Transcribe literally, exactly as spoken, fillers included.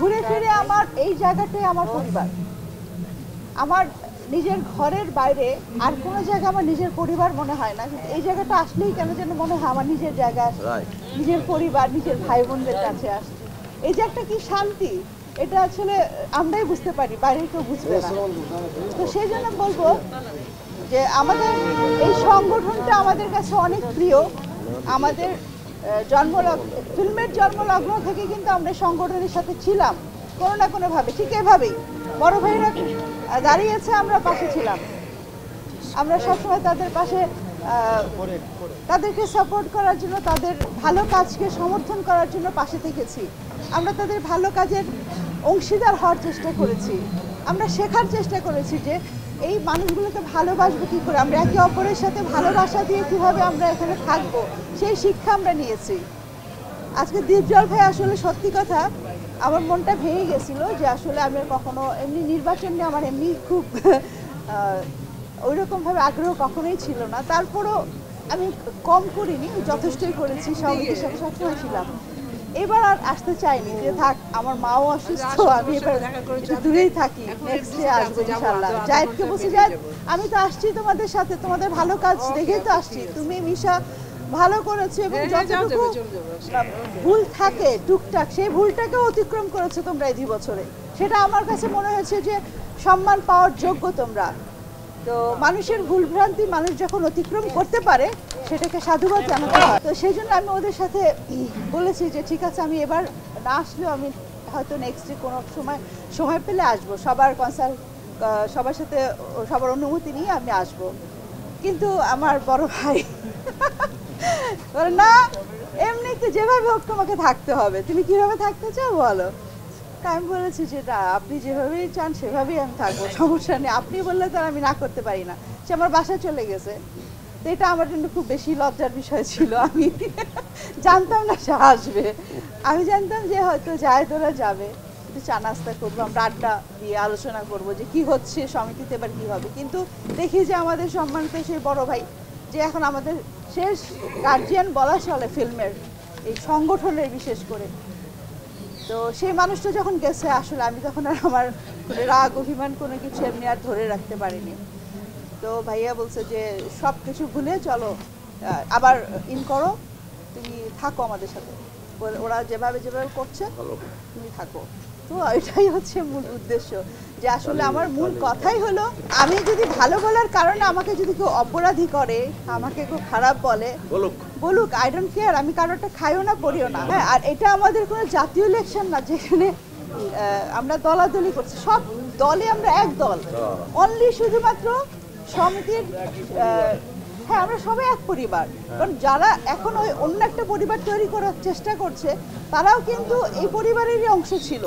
ঘুরে ফিরে আমার এই জায়গাটাই আমার পরিবার। আমার নিজের ঘরের বাইরে আর কোনো জায়গা আমার নিজের পরিবার মনে হয় না, কিন্তু এই জায়গাটা আসলেই কেন যেন মনে হয় আমার নিজের জায়গা, নিজের পরিবার, নিজের ভাই বোনদের কাছে আসছে। এই যে একটা কি শান্তি, এটা আসলে আমরাই বুঝতে পারি, বাইরে কেউ বুঝতে পারি। তো সেই জন্য বলবো যে আমাদের এই সংগঠনটা আমাদের কাছে অনেক প্রিয়। আমাদের জন্মলগ্ন, ফিল্মের জন্মলগ্ন থেকে কিন্তু আমরা সংগঠনের সাথে ছিলাম কোনো না কোনোভাবে, ঠিক এভাবেই বড় ভাইরা দাঁড়িয়েছে, আমরা পাশে ছিলাম। আমরা সবসময় তাদের পাশে, তাদেরকে সাপোর্ট করার জন্য, তাদের ভালো কাজকে সমর্থন করার জন্য পাশে থেকেছি। আমরা তাদের ভালো কাজের অংশীদার হওয়ার চেষ্টা করেছি। আমরা শেখার চেষ্টা করেছি যে এই মানুষগুলোকে ভালোবাসবো কী করে, আমরা একে অপরের সাথে ভালোবাসা দিয়ে কীভাবে আমরা এখানে থাকবো, সেই শিক্ষা আমরা নিয়েছি। আজকে দীপজল ভাই আসলে সত্যি কথা আমার মনটা ভেঙে গেছিলো যে আসলে আমি কখনো এমনি নির্বাচন নিয়ে আমার এমনি খুব ওইরকমভাবে আগ্রহ কখনোই ছিল না। তারপরও আমি কম করিনি, যথেষ্টই করেছি, সবাইকে সাথে সবসময় ছিলাম। এবার আর আসতে চাইনি যে থাক, আমার মাও অসুস্থ, আমি এবার দূরেই থাকি, নেক্সট ডে আসবো ইনশাল্লাহ। জায়েদকে বলছি, জায়েদ আমি তো আসছি তোমাদের সাথে, তোমাদের ভালো কাজ দেখেই তো আসছি, তুমি মিশা ভালো করেছো এবং যতটুকু ভুল থাকে টুকটাক সেই ভুলটাকে অতিক্রম করেছো তোমরা এই দুই বছরে, সেটা আমার কাছে মনে হয়েছে যে সম্মান পাওয়ার যোগ্য তোমরা। তো মানুষের ভুলভ্রান্তি মানুষ যখন অতিক্রম করতে পারে সেটাকে সাধুবাদ জানাতে হয়। তো সেই জন্য আমি ওদের সাথে বলেছি যে ঠিক আছে, আমি এবার না আসলেও আমি হয়তো নেক্সট কোনো সময় সময় পেলে আসবো, সবার কনসাল্ট সবার সাথে সবার অনুমতি নিয়ে আমি আসব। কিন্তু আমার বড় ভাই না, এমনিতে যেভাবে হোক তোমাকে থাকতে হবে, তুমি কীভাবে থাকতে চাও বলো। আমি বলেছি যে না, আপনি যেভাবেই চান সেভাবেই আমি থাকবো, সমস্যা নেই, আপনি বললে তো আমি না করতে পারি না। সে আমার বাসায় চলে গেছে, তো এটা আমার জন্য খুব বেশি লজ্জার বিষয় ছিল। আমি জানতাম না সে আসবে, আমি জানতাম যে হয়তো যায় তোরা যাবে, একটু চা নাস্তা করবো, আমরা আড্ডা দিয়ে আলোচনা করবো যে কি হচ্ছে সমিতিতে, এবার কী হবে। কিন্তু দেখি যে আমাদের সম্মানিত সেই বড় ভাই, যে এখন আমাদের শেষ গার্জিয়ান বলা চলে ফিল্মের এই সংগঠনের, বিশেষ করে তো সেই মানুষটা যখন গেছে, আসলে আমি তখন আর আমার রাগ অভিমান কোনো কিছু এমনি আর ধরে রাখতে পারিনি। তো ভাইয়া বলছে যে সব কিছু ভুলে চলো, আবার ইন করো, তুমি থাকো আমাদের সাথে, ওরা যেভাবে যেভাবে করছে তুমি থাকো। তো এটাই হচ্ছে মূল উদ্দেশ্য, যে আসলে আমার মূল কথাই হলো আমি যদি ভালো বলার কারণে আমাকে যদি কেউ অপরাধী করে, আমাকে কেউ খারাপ বলে, বলুক, আই ডোন্ট কেয়ার, আমি কারোটা খাইও না পড়িও না। হ্যাঁ, আর এটা আমাদের কোনো জাতীয় ইলেকশন না যেখানে আমরা দলাদলি করছি, সব দলে আমরা এক দল, অনলি শুধুমাত্র সমিতির। হ্যাঁ, আমরা সবাই এক পরিবার, কারণ যারা এখন ওই অন্য একটা পরিবার তৈরি করার চেষ্টা করছে তারাও কিন্তু এই পরিবারেরই অংশ ছিল।